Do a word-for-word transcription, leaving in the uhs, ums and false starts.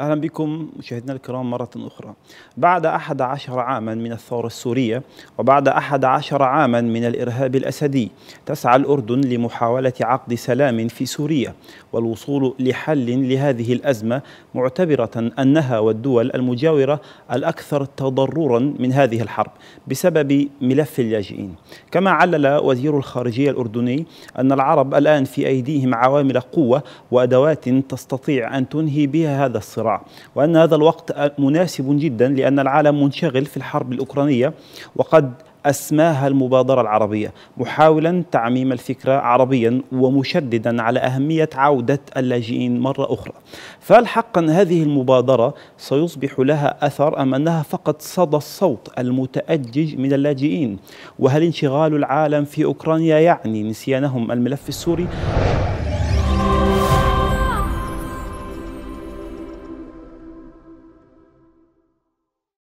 أهلا بكم مشاهدينا الكرام مرة أخرى. بعد أحد عشر عاما من الثورة السورية وبعد أحد عشر عاما من الإرهاب الأسدي تسعى الأردن لمحاولة عقد سلام في سوريا والوصول لحل لهذه الأزمة، معتبرة أنها والدول المجاورة الأكثر تضررا من هذه الحرب بسبب ملف اللاجئين. كما علل وزير الخارجية الأردني أن العرب الآن في أيديهم عوامل قوة وأدوات تستطيع أن تنهي بها هذا الصراع، وأن هذا الوقت مناسب جدا لأن العالم منشغل في الحرب الأوكرانية، وقد أسماها المبادرة العربية، محاولا تعميم الفكرة عربيا ومشددا على أهمية عودة اللاجئين مرة أخرى. فهل حقا هذه المبادرة سيصبح لها أثر أم أنها فقط صدى الصوت المتأجج من اللاجئين؟ وهل انشغال العالم في أوكرانيا يعني نسيانهم الملف السوري؟